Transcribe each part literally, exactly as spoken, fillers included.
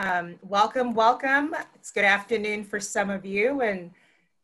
Um, welcome, welcome. It's good afternoon for some of you and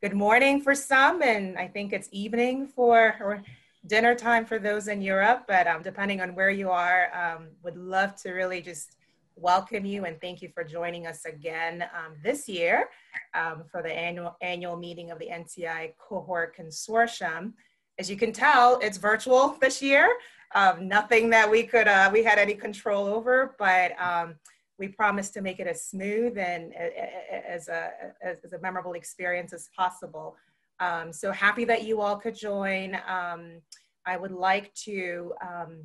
good morning for some, and I think it's evening for or dinner time for those in Europe, but um, depending on where you are, um, would love to really just welcome you and thank you for joining us again um, this year um, for the annual, annual meeting of the N C I Cohort Consortium. As you can tell, it's virtual this year. Um, nothing that we could, uh, we had any control over, but um, we promised to make it as smooth and as a, as a memorable experience as possible. Um, so happy that you all could join. Um, I would like to um,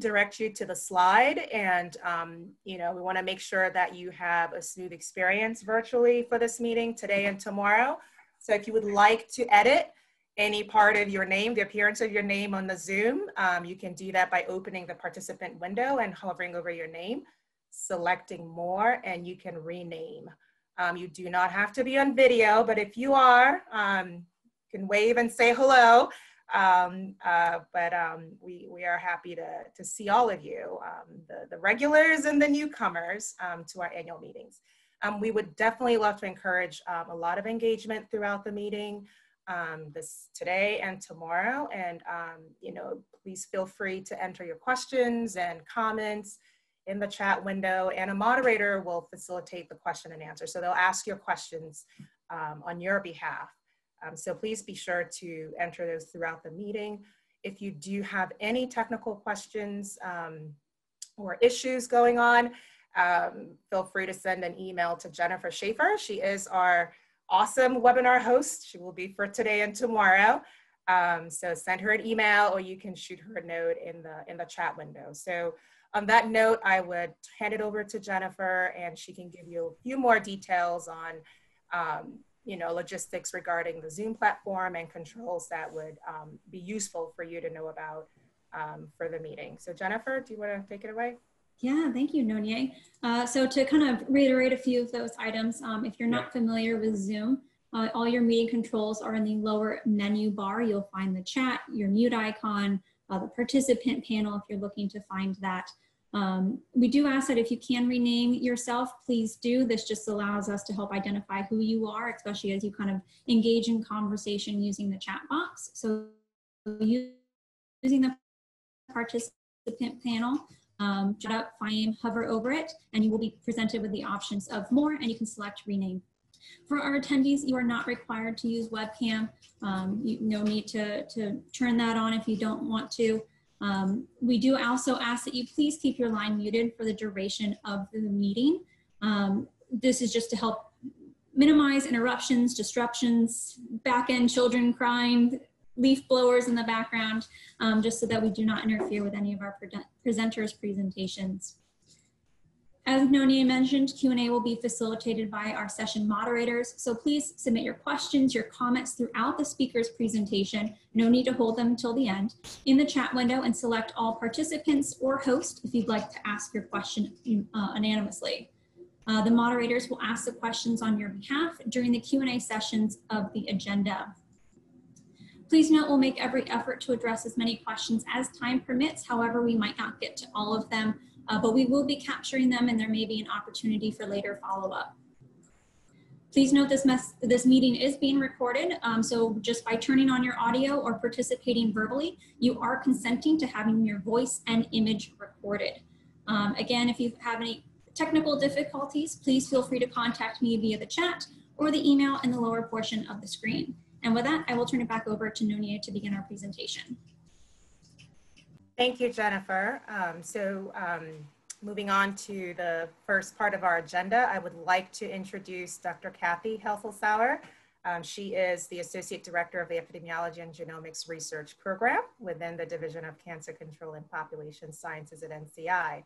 direct you to the slide, and um, you know, we want to make sure that you have a smooth experience virtually for this meeting today and tomorrow. So if you would like to edit any part of your name, the appearance of your name on the Zoom, um, you can do that by opening the participant window and hovering over your name, selecting more, and you can rename. Um, you do not have to be on video, but if you are, um, you can wave and say hello. Um, uh, but um, we, we are happy to, to see all of you, um, the, the regulars and the newcomers um, to our annual meetings. Um, we would definitely love to encourage um, a lot of engagement throughout the meeting, um, this today and tomorrow. And, um, you know, please feel free to enter your questions and comments in the chat window, and a moderator will facilitate the question and answer. So they'll ask your questions um, on your behalf. Um, so please be sure to enter those throughout the meeting. If you do have any technical questions um, or issues going on, um, feel free to send an email to Jennifer Schaefer. She is our awesome webinar host. She will be for today and tomorrow. Um, so send her an email, or you can shoot her a note in the, in the chat window. So on that note, I would hand it over to Jennifer, and she can give you a few more details on, um, you know, logistics regarding the Zoom platform and controls that would um, be useful for you to know about um, for the meeting. So Jennifer, do you want to take it away? Yeah, thank you, Nonye. Uh, so to kind of reiterate a few of those items, um, if you're not familiar with Zoom, uh, all your meeting controls are in the lower menu bar. You'll find the chat, your mute icon, uh, the participant panel if you're looking to find that. Um, we do ask that if you can rename yourself, please do. This just allows us to help identify who you are, especially as you kind of engage in conversation using the chat box. So using the participant panel, um, shut up, find, hover over it, and you will be presented with the options of more, and you can select rename. For our attendees, you are not required to use webcam. Um, you, no need to, to turn that on if you don't want to. Um, we do also ask that you please keep your line muted for the duration of the meeting. Um, this is just to help minimize interruptions, disruptions, back-end children crying, leaf blowers in the background, um, just so that we do not interfere with any of our pre presenters' presentations. As Nonye mentioned, Q and A will be facilitated by our session moderators, so please submit your questions, your comments throughout the speaker's presentation. No need to hold them until the end. In the chat window, and select all participants or host if you'd like to ask your question uh, anonymously. Uh, the moderators will ask the questions on your behalf during the Q and A sessions of the agenda. Please note we'll make every effort to address as many questions as time permits. However, we might not get to all of them. Uh, but we will be capturing them, and there may be an opportunity for later follow-up. Please note this, mess this meeting is being recorded, um, so just by turning on your audio or participating verbally, you are consenting to having your voice and image recorded. Um, again, if you have any technical difficulties, please feel free to contact me via the chat or the email in the lower portion of the screen. And with that, I will turn it back over to Nonye to begin our presentation. Thank you, Jennifer. Um, so um, moving on to the first part of our agenda, I would like to introduce Doctor Kathy Helzlsouer. Um, she is the Associate Director of the Epidemiology and Genomics Research Program within the Division of Cancer Control and Population Sciences at N C I.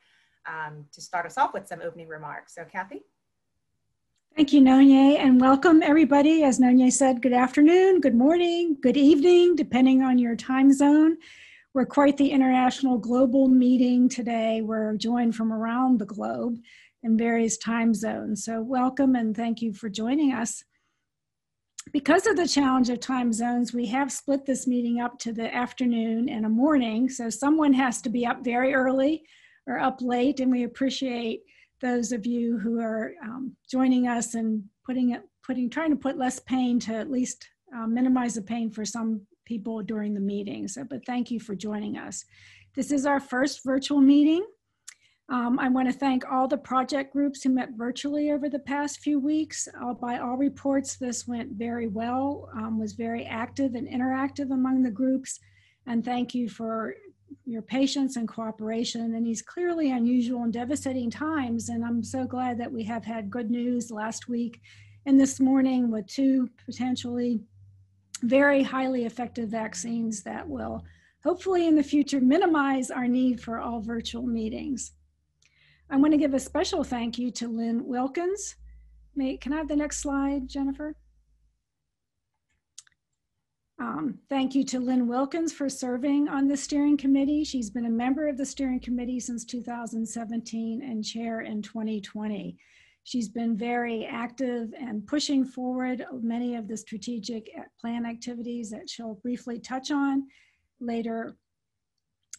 Um, to start us off with some opening remarks. So Kathy. Thank you, Nonye, and welcome everybody. As Nonye said, good afternoon, good morning, good evening, depending on your time zone. We're quite the international global meeting today. We're joined from around the globe in various time zones. So welcome and thank you for joining us. Because of the challenge of time zones, we have split this meeting up to the afternoon and a morning. So someone has to be up very early or up late, and we appreciate those of you who are um, joining us and putting it, putting, trying to put less pain to at least uh, minimize the pain for some people during the meeting. So, but thank you for joining us. This is our first virtual meeting. Um, I want to thank all the project groups who met virtually over the past few weeks. Uh, by all reports, this went very well, um, was very active and interactive among the groups. And thank you for your patience and cooperation in these clearly unusual and devastating times. And I'm so glad that we have had good news last week and this morning with two potentially very highly effective vaccines that will hopefully in the future minimize our need for all virtual meetings. I want to give a special thank you to Lynne Wilkens. May, can I have the next slide, Jennifer? Um, thank you to Lynne Wilkens for serving on the steering committee. She's been a member of the steering committee since two thousand seventeen and chair in twenty twenty. She's been very active and pushing forward many of the strategic plan activities that she'll briefly touch on later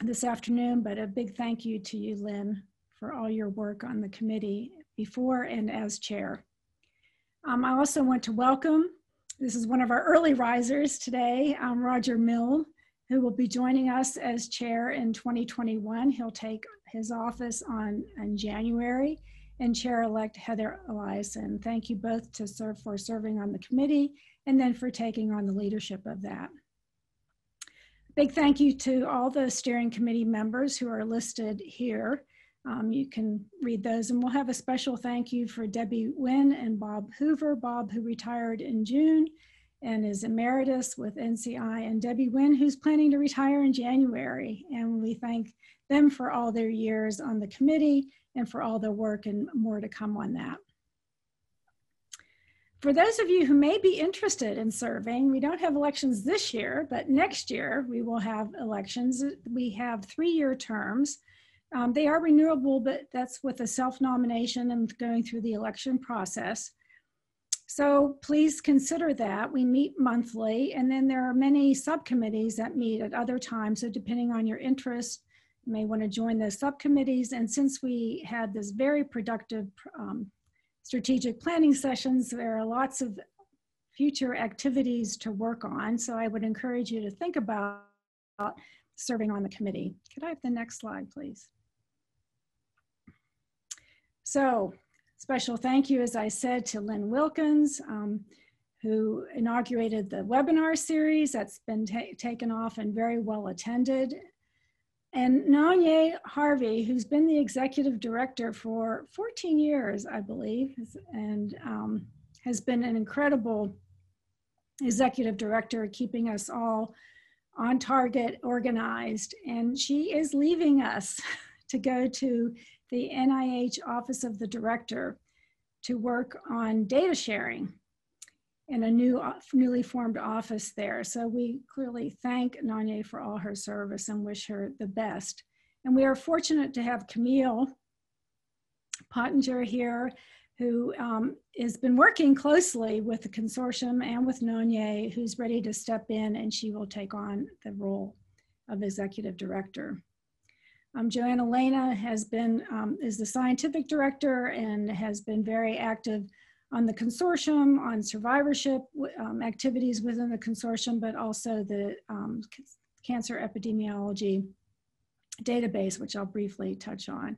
this afternoon, but a big thank you to you, Lynne, for all your work on the committee before and as chair. Um, I also want to welcome, this is one of our early risers today, um, Roger Milne, who will be joining us as chair in twenty twenty-one. He'll take his office on, on January, and chair-elect Heather Eliason. Thank you both to serve for serving on the committee and then for taking on the leadership of that. Big thank you to all the steering committee members who are listed here. Um, you can read those, and we'll have a special thank you for Debbie Winn and Bob Hoover. Bob, who retired in June and is emeritus with N C I, and Debbie Winn, who's planning to retire in January. And we thank them for all their years on the committee and for all their work, and more to come on that. For those of you who may be interested in serving, we don't have elections this year, but next year we will have elections. We have three-year terms. Um, they are renewable, but that's with a self-nomination and going through the election process. So please consider that. We meet monthly, and then there are many subcommittees that meet at other times. So depending on your interest, you may want to join those subcommittees. And since we had this very productive um, strategic planning sessions, there are lots of future activities to work on. So I would encourage you to think about serving on the committee. Could I have the next slide, please? So, special thank you, as I said, to Lynne Wilkens, um, who inaugurated the webinar series that's been ta taken off and very well attended. And Nonye Harvey, who's been the executive director for fourteen years, I believe, and um, has been an incredible executive director, keeping us all on target, organized. And she is leaving us to go to the N I H Office of the Director to work on data sharing in a new, newly formed office there. So we clearly thank Nonye for all her service and wish her the best. And we are fortunate to have Camille Pottinger here, who um, has been working closely with the consortium and with Nonye, who's ready to step in, and she will take on the role of executive director. Um, Joanna Lena has been, um, is the scientific director and has been very active on the consortium, on survivorship um, activities within the consortium, but also the um, Cancer Epidemiology Database, which I'll briefly touch on.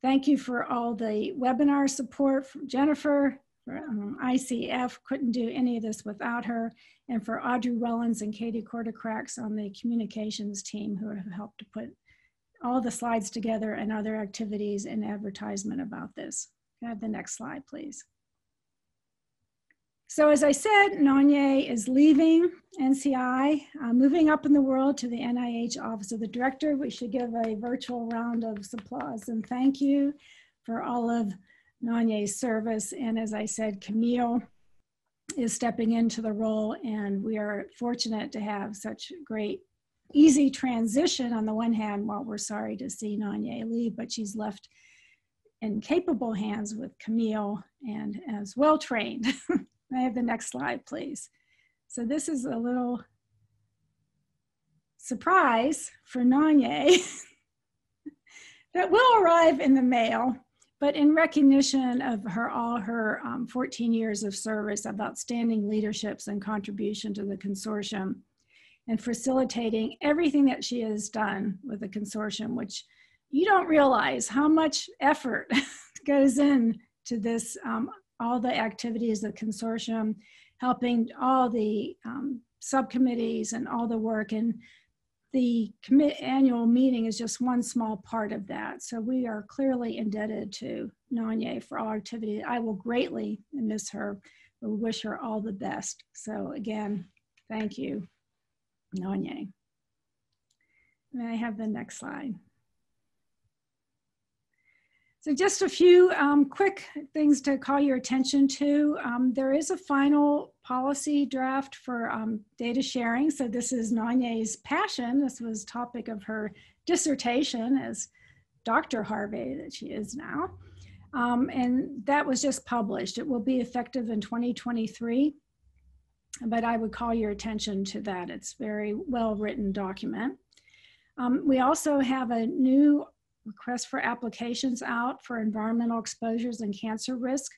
Thank you for all the webinar support from Jennifer, for, um, I C F, couldn't do any of this without her, and for Audrey Rollins and Katie Kordekrax on the communications team, who have helped to put all the slides together and other activities and advertisement about this. Can I have the next slide, please? So as I said, Nonye is leaving N C I, uh, moving up in the world to the N I H Office of the Director. We should give a virtual round of applause and thank you for all of Nonye's service. And as I said, Camille is stepping into the role, and we are fortunate to have such great, easy transition on the one hand, while we're sorry to see Nonye leave, but she's left in capable hands with Camille and as well-trained. Can I have the next slide, please? So this is a little surprise for Nonye that will arrive in the mail, But in recognition of her all her um, fourteen years of service of outstanding leaderships and contribution to the consortium and facilitating everything that she has done with the consortium, which you don't realize how much effort goes in to this, um, all the activities of the consortium, helping all the um, subcommittees and all the work. And the commit annual meeting is just one small part of that. So we are clearly indebted to Nonye for all activity. I will greatly miss her. We wish her all the best. So again, thank you, Nonye. May I have the next slide? So just a few um, quick things to call your attention to. Um, there is a final policy draft for um, data sharing. So this is Nonye's passion. This was topic of her dissertation as Doctor Harvey that she is now. Um, and that was just published. It will be effective in twenty twenty-three, but I would call your attention to that. It's a very well-written document. Um, we also have a new request for applications out for environmental exposures and cancer risk.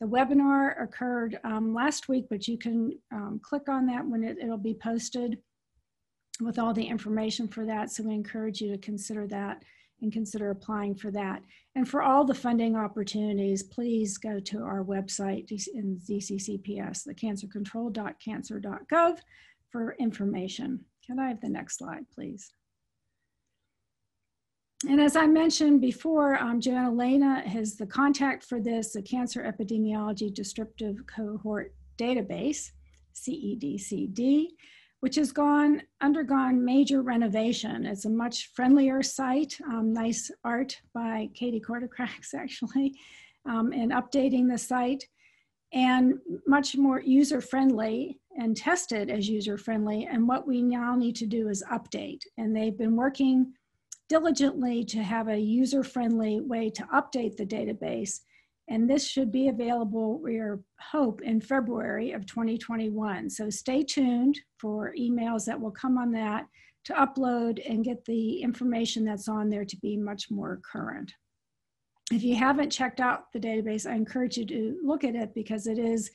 The webinar occurred um, last week, but you can um, click on that when it, it'll be posted with all the information for that. So we encourage you to consider that and consider applying for that. And for all the funding opportunities, please go to our website in D C C P S, the cancer control dot cancer dot gov for information. Can I have the next slide, please? And as I mentioned before, um, Joanna Lena has the contact for this, the Cancer Epidemiology Descriptive Cohort Database, C E D C D, which has gone, undergone major renovation. It's a much friendlier site, um, nice art by Katie Kordekrax actually, um, and updating the site, and much more user-friendly and tested as user-friendly. And what we now need to do is update. And they've been working diligently to have a user-friendly way to update the database. And this should be available, we hope, in February of twenty twenty-one. So stay tuned for emails that will come on that to upload and get the information that's on there to be much more current. If you haven't checked out the database, I encourage you to look at it because it is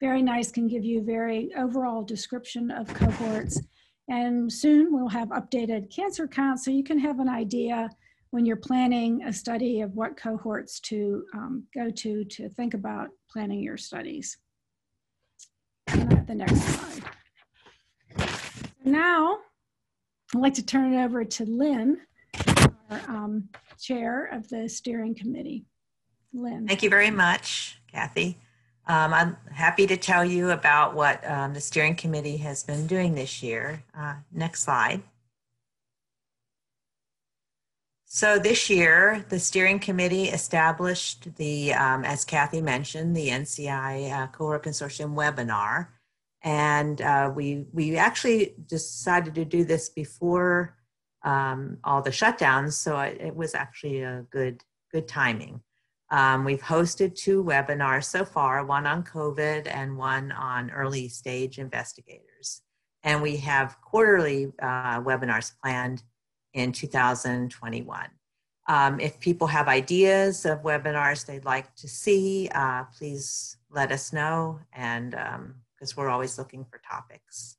very nice, can give you a very overall description of cohorts. And soon we'll have updated cancer counts so you can have an idea when you're planning a study of what cohorts to um, go to to think about planning your studies. And at the next slide. Now, I'd like to turn it over to Lynne, our um, chair of the steering committee. Lynne. Thank you very much, Kathy. Um, I'm happy to tell you about what um, the steering committee has been doing this year. Uh, next slide. So this year, the steering committee established the, um, as Kathy mentioned, the N C I uh, cohort consortium webinar. And uh, we, we actually decided to do this before um, all the shutdowns. So it, it was actually a good, good timing. Um, we've hosted two webinars so far, one on COVID and one on early stage investigators. And we have quarterly uh, webinars planned in two thousand twenty-one. Um, if people have ideas of webinars they'd like to see, uh, please let us know, and because um, we're always looking for topics.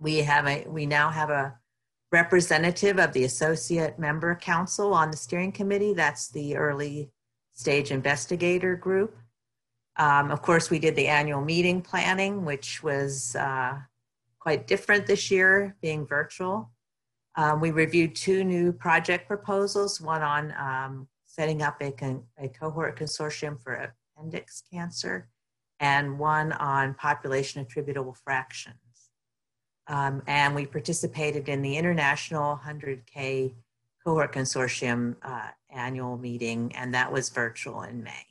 We, have a, we now have a representative of the Associate Member Council on the steering committee. That's the early stage investigator group. Um, of course, we did the annual meeting planning, which was uh, quite different this year, being virtual. Um, we reviewed two new project proposals, one on um, setting up a, con a cohort consortium for appendix cancer, and one on population attributable fractions. Um, and we participated in the International one hundred K Cohort Consortium uh, annual meeting, and that was virtual in May.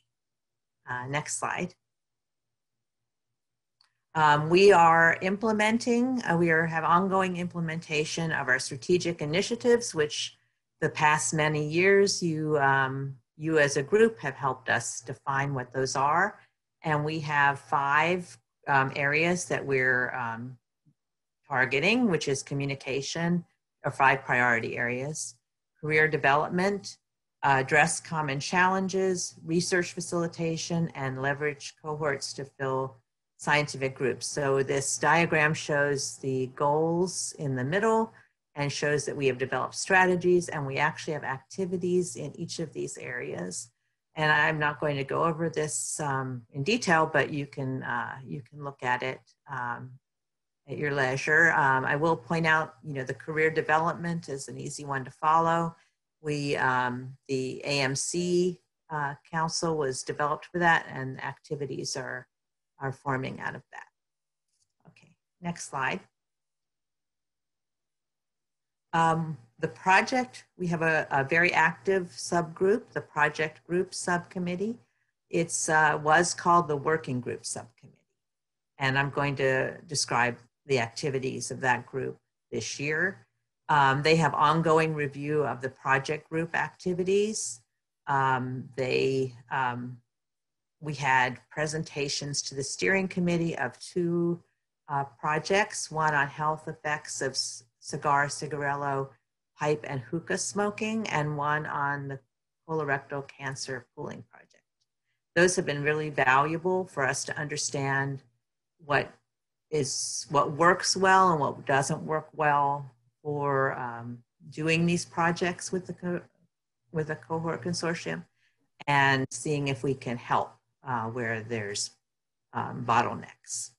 Uh, next slide. Um, we are implementing, uh, we are, have ongoing implementation of our strategic initiatives, which the past many years you, um, you as a group have helped us define what those are. And we have five um, areas that we're um, targeting, which is communication, or five priority areas, career development, uh, address common challenges, research facilitation, and leverage cohorts to fill scientific groups. So this diagram shows the goals in the middle and shows that we have developed strategies, and we actually have activities in each of these areas. And I'm not going to go over this um, in detail, but you can, uh, you can look at it um, at your leisure. Um, I will point out, you know, the career development is an easy one to follow. We, um, the A M C uh, Council was developed for that, and activities are, are forming out of that. Okay, next slide. Um, the project, we have a, a very active subgroup, the project group subcommittee. It's uh, was called the working group subcommittee. And I'm going to describe the activities of that group this year. Um, they have ongoing review of the project group activities. Um, they, um, we had presentations to the steering committee of two uh, projects, one on health effects of cigar, cigarillo, pipe, and hookah smoking, and one on the colorectal cancer pooling project. Those have been really valuable for us to understand what is what works well and what doesn't work well for um, doing these projects with the co with a cohort consortium, and seeing if we can help uh, where there's um, bottlenecks.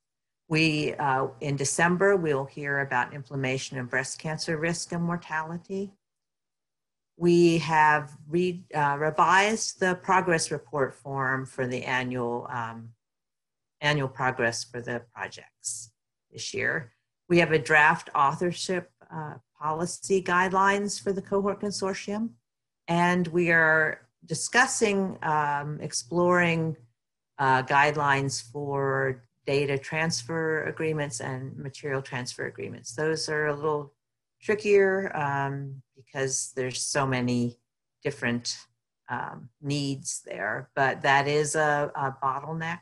We, uh, in December, we'll hear about inflammation and breast cancer risk and mortality. We have re uh, revised the progress report form for the annual, um, annual progress for the projects this year. We have a draft authorship uh, policy guidelines for the cohort consortium, and we are discussing, um, exploring uh, guidelines for data transfer agreements and material transfer agreements. Those are a little trickier um, because there's so many different um, needs there, but that is a, a bottleneck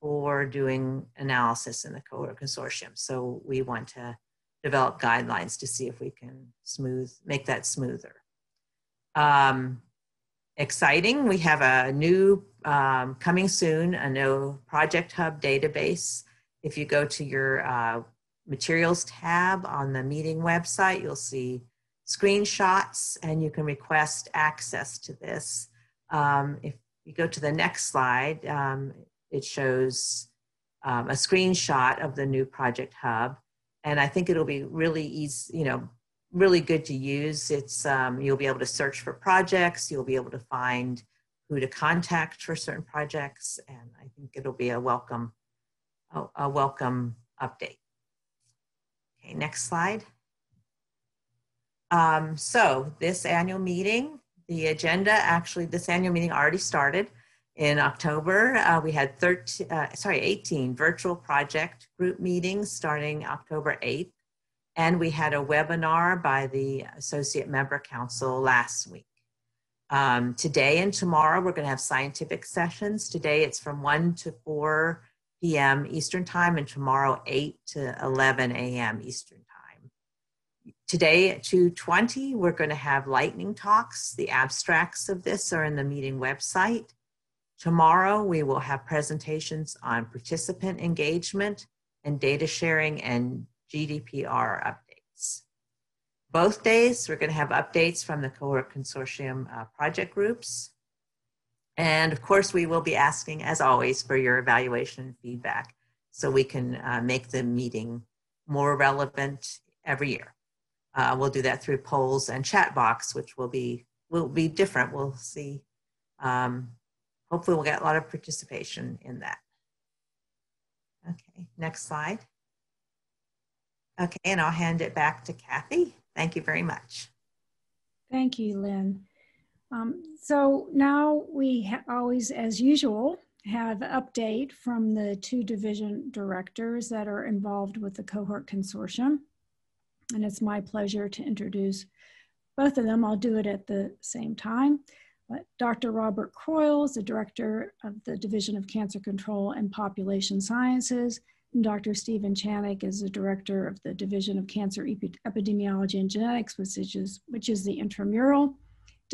for doing analysis in the cohort consortium. So we want to develop guidelines to see if we can smooth, make that smoother. Um, exciting, we have a new Um, coming soon, a new Project Hub database. If you go to your uh, materials tab on the meeting website, you'll see screenshots, and you can request access to this. Um, if you go to the next slide, um, it shows um, a screenshot of the new Project Hub, and I think it'll be really easy, you know, really good to use. It's um, you'll be able to search for projects, you'll be able to find who to contact for certain projects, and I think it'll be a welcome, a, a welcome update. Okay, next slide. Um, so this annual meeting, the agenda, actually this annual meeting already started in October. Uh, we had thirteen, uh, sorry, eighteen virtual project group meetings starting October eighth, and we had a webinar by the Associate Member Council last week. Um, today and tomorrow, we're going to have scientific sessions. Today, it's from one to four p m Eastern Time, and tomorrow, eight to eleven a m Eastern Time. Today at two twenty, we're going to have lightning talks. The abstracts of this are in the meeting website. Tomorrow, we will have presentations on participant engagement and data sharing and G D P R updates. Both days, we're going to have updates from the cohort consortium uh, project groups. And of course, we will be asking, as always, for your evaluation and feedback so we can uh, make the meeting more relevant every year. Uh, we'll do that through polls and chat box, which will be, will be different. We'll see. Um, hopefully, we'll get a lot of participation in that. Okay, next slide. Okay, and I'll hand it back to Kathy. Thank you very much. Thank you, Lynn. Um, so now we ha always, as usual, have an update from the two division directors that are involved with the cohort consortium. And it's my pleasure to introduce both of them. I'll do it at the same time. But Doctor Robert Croyle is the director of the Division of Cancer Control and Population Sciences. And Doctor Stephen Chanock is the director of the Division of Cancer Epidemiology and Genetics, which is, which is the intramural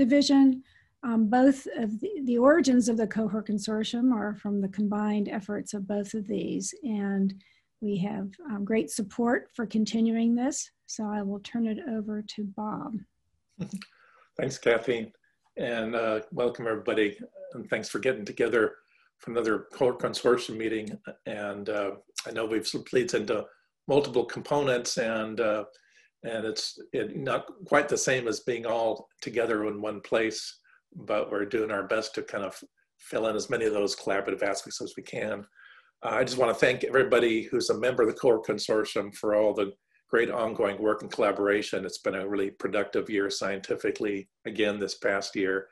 division. Um, both of the, the origins of the cohort consortium are from the combined efforts of both of these, and we have um, great support for continuing this. So I will turn it over to Bob. Thanks, Kathy, and uh, welcome everybody, and thanks for getting together for another cohort consortium meeting. And uh, I know we've split into multiple components, and uh, and it's it not quite the same as being all together in one place, but we're doing our best to kind of fill in as many of those collaborative aspects as we can. Uh, I just want to thank everybody who's a member of the cohort consortium for all the great ongoing work and collaboration. It's been a really productive year scientifically, again, this past year.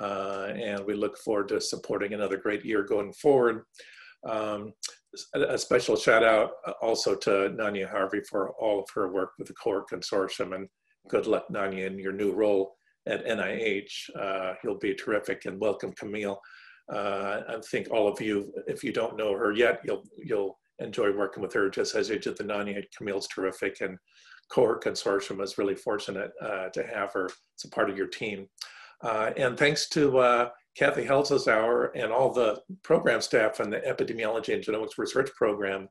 Uh, and we look forward to supporting another great year going forward. Um, a, a special shout out also to Nonye Harvey for all of her work with the cohort consortium, and good luck, Nonye, in your new role at N I H. Uh, you'll be terrific, and welcome, Camille. Uh, I think all of you, if you don't know her yet, you'll you'll enjoy working with her just as you did the Nonye. Camille's terrific, and cohort consortium is really fortunate uh, to have her as a part of your team. Uh, and thanks to uh, Kathy Helzlsouer and all the program staff and the Epidemiology and Genomics Research Program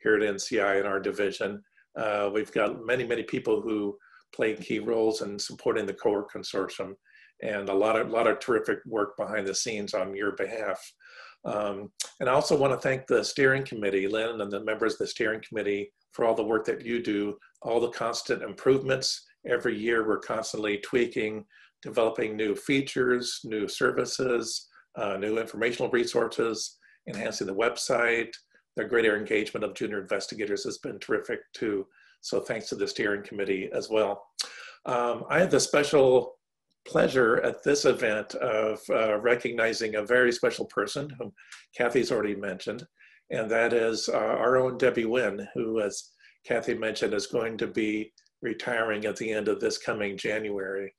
here at N C I in our division. Uh, we've got many, many people who play key roles in supporting the cohort consortium, and a lot of, lot of terrific work behind the scenes on your behalf. Um, and I also want to thank the steering committee, Lynn, and the members of the steering committee for all the work that you do, all the constant improvements. Every year we're constantly tweaking, developing new features, new services, uh, new informational resources, enhancing the website. The greater engagement of junior investigators has been terrific too. So thanks to the steering committee as well. Um, I had the special pleasure at this event of uh, recognizing a very special person whom Kathy's already mentioned, and that is uh, our own Debbie Winn, who, as Kathy mentioned, is going to be retiring at the end of this coming January.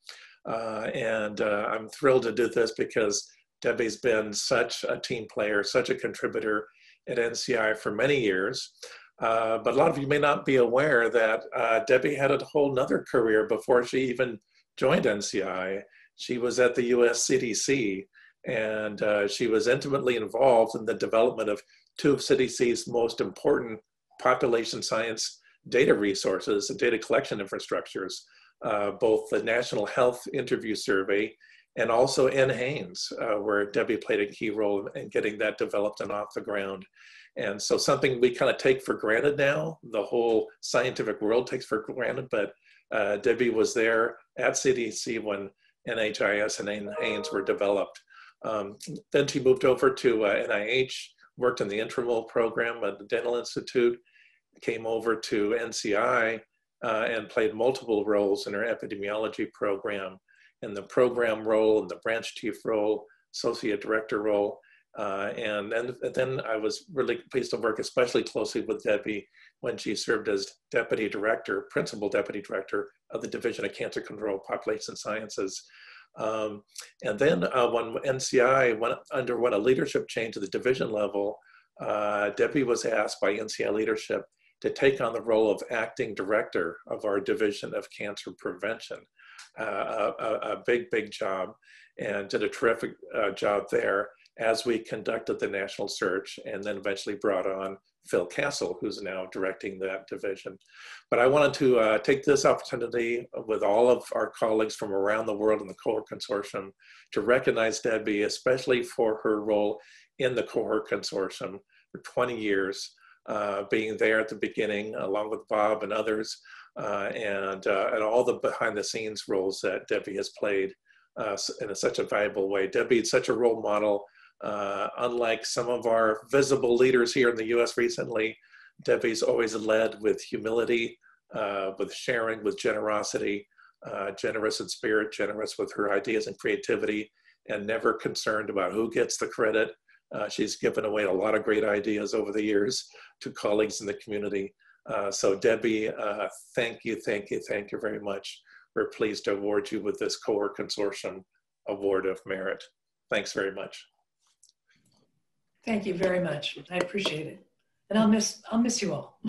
Uh, and uh, I'm thrilled to do this because Debbie's been such a team player, such a contributor at N C I for many years. Uh, but a lot of you may not be aware that uh, Debbie had a whole nother career before she even joined N C I. She was at the U S C D C, and uh, she was intimately involved in the development of two of C D C's most important population science data resources and data collection infrastructures, uh, both the National Health Interview Survey and also N HANES, uh, where Debbie played a key role in getting that developed and off the ground. And so something we kind of take for granted now, the whole scientific world takes for granted, but uh, Debbie was there at C D C when N H I S and N HANES were developed. Um, then she moved over to uh, N I H, worked in the intramural program at the Dental Institute, came over to N C I uh, and played multiple roles in her epidemiology program, in the program role, in the branch chief role, associate director role. Uh, and, then, and then I was really pleased to work especially closely with Debbie when she served as deputy director, principal deputy director of the Division of Cancer Control and Population Sciences. Um, and then uh, when N C I went, underwent a leadership change at the division level, uh, Debbie was asked by N C I leadership to take on the role of acting director of our Division of Cancer Prevention. Uh, a, a big, big job, and did a terrific uh, job there as we conducted the national search, and then eventually brought on Phil Castle, who's now directing that division. But I wanted to uh, take this opportunity with all of our colleagues from around the world in the cohort consortium to recognize Debbie, especially for her role in the cohort consortium for twenty years, uh, being there at the beginning, along with Bob and others, uh, and, uh, and all the behind the scenes roles that Debbie has played uh, in a, such a valuable way. Debbie is such a role model. Uh, unlike some of our visible leaders here in the U S recently, Debbie's always led with humility, uh, with sharing, with generosity, uh, generous in spirit, generous with her ideas and creativity, and never concerned about who gets the credit. Uh, she's given away a lot of great ideas over the years to colleagues in the community. Uh, so Debbie, uh, thank you, thank you, thank you very much. We're pleased to award you with this Cohort Consortium Award of Merit. Thanks very much. Thank you very much. I appreciate it. And I'll miss, I'll miss you all.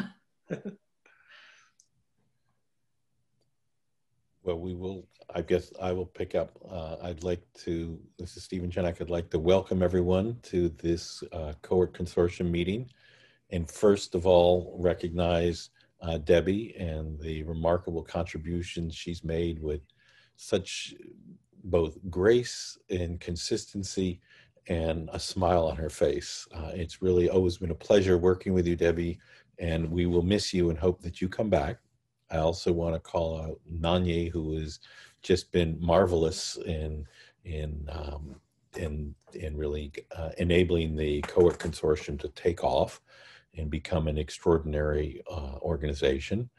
Well, we will, I guess I will pick up. Uh, I'd like to, this is Stephen Chanock. I'd like to welcome everyone to this uh, cohort consortium meeting. And first of all, recognize uh, Debbie and the remarkable contributions she's made with such both grace and consistency and a smile on her face. Uh, it's really always been a pleasure working with you, Debbie, and we will miss you and hope that you come back. I also want to call out Nonye, who has just been marvelous in in um, in, in really uh, enabling the cohort consortium to take off and become an extraordinary uh, organization.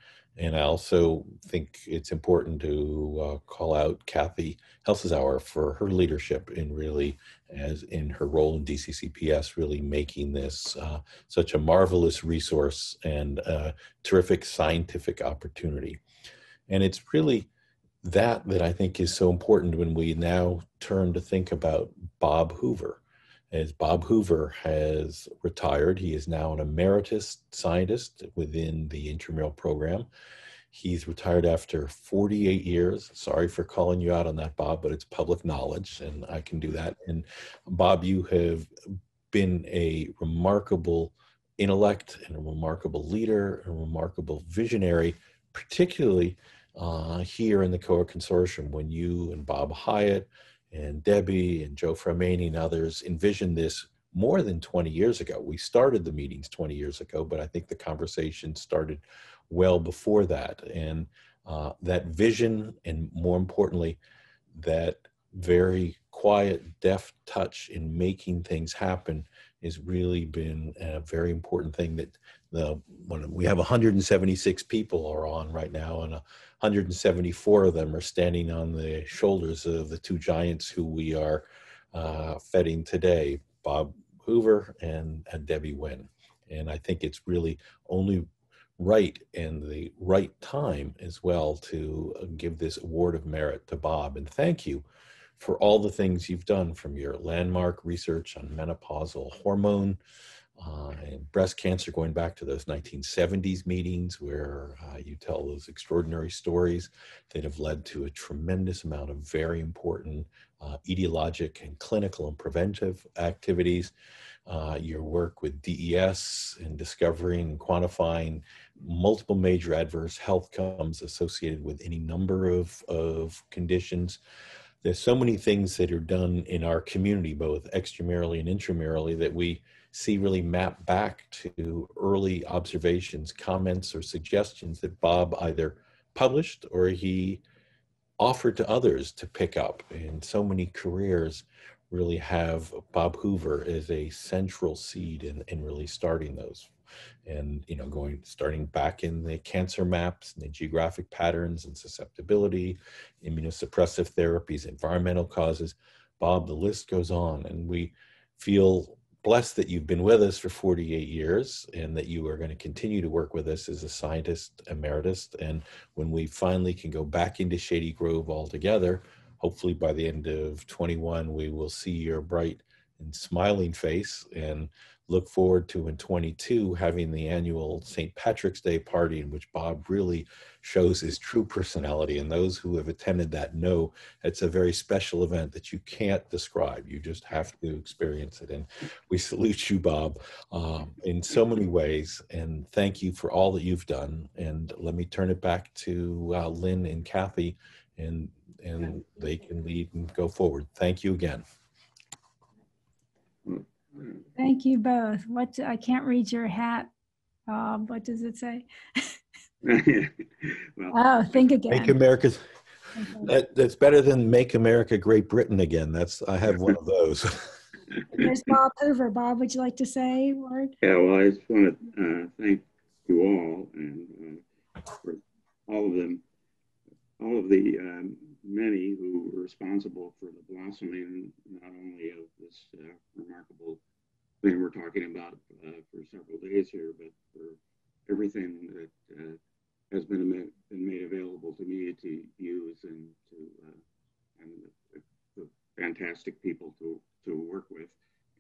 And I also think it's important to uh, call out Kathy Helzlsouer for her leadership in really, as in her role in D C C P S, really making this uh, such a marvelous resource and a terrific scientific opportunity. And it's really that that I think is so important when we now turn to think about Bob Hoover. As Bob Hoover has retired, he is now an emeritus scientist within the intramural program. He's retired after forty-eight years. Sorry for calling you out on that, Bob, but it's public knowledge and I can do that. And Bob, you have been a remarkable intellect and a remarkable leader, a remarkable visionary, particularly uh, here in the cohort consortium when you and Bob Hyatt and Debbie and Joe Framani and others envisioned this more than twenty years ago. We started the meetings twenty years ago, but I think the conversation started well before that. And uh, that vision, and more importantly, that very quiet, deft touch in making things happen has really been a very important thing that the, when we have one hundred seventy-six people are on right now, and one hundred seventy-four of them are standing on the shoulders of the two giants who we are uh, feeding today, Bob Hoover and, and Debbie Winn. And I think it's really only right and the right time as well to give this award of merit to Bob. And thank you for all the things you've done, from your landmark research on menopausal hormone uh, and breast cancer, going back to those nineteen seventies meetings where uh, you tell those extraordinary stories that have led to a tremendous amount of very important uh, etiologic and clinical and preventive activities. Uh, your work with D E S in discovering and quantifying multiple major adverse health outcomes associated with any number of, of conditions. There's so many things that are done in our community, both extramurally and intramurally, that we see really map back to early observations, comments, or suggestions that Bob either published or he offered to others to pick up. And so many careers really have Bob Hoover as a central seed in, in really starting those. And, you know, going, starting back in the cancer maps and the geographic patterns and susceptibility, immunosuppressive therapies, environmental causes. Bob, the list goes on. And we feel blessed that you've been with us for forty-eight years and that you are going to continue to work with us as a scientist emeritus. And when we finally can go back into Shady Grove altogether, hopefully by the end of twenty-one, we will see your bright and smiling face, and look forward to in twenty-two having the annual Saint Patrick's Day party, in which Bob really shows his true personality. And those who have attended that know it's a very special event that you can't describe. You just have to experience it. And we salute you, Bob, um, in so many ways. And thank you for all that you've done. And let me turn it back to uh, Lynn and Kathy, and, and they can lead and go forward. Thank you again. Thank you both. What, I can't read your hat, Bob. What does it say? Well, oh, think again. Make America. Okay. That, that's better than "Make America Great Britain Again." That's, I have one of those. There's Bob Hoover. Bob, would you like to say a word? Yeah. Well, I just want to uh, thank you all, and uh, for all of them, all of the um, many who were responsible for the blossoming not only of this uh, remarkable thing we're talking about uh, for several days here, but for everything that uh, has been, been made available to me to use and to uh, and the, the fantastic people to, to work with,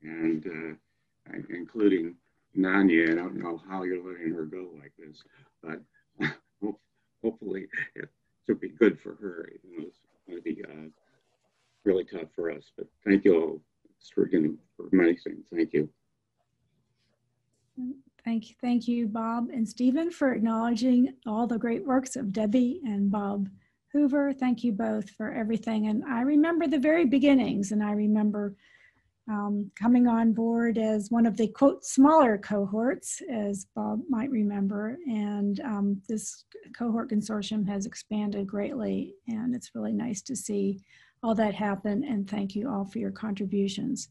and uh, including Nonye. I don't know how you're letting her go like this, but hopefully it to be good for her. It was going to be uh, really tough for us, but thank you all for getting for amazing. Thank you. Thank you, thank you, Bob and Stephen, for acknowledging all the great works of Debbie and Bob Hoover. Thank you both for everything. And I remember the very beginnings, and I remember um, coming on board as one of the, quote, smaller cohorts, as Bob might remember. And um, this cohort consortium has expanded greatly, and it's really nice to see all that happen. And thank you all for your contributions.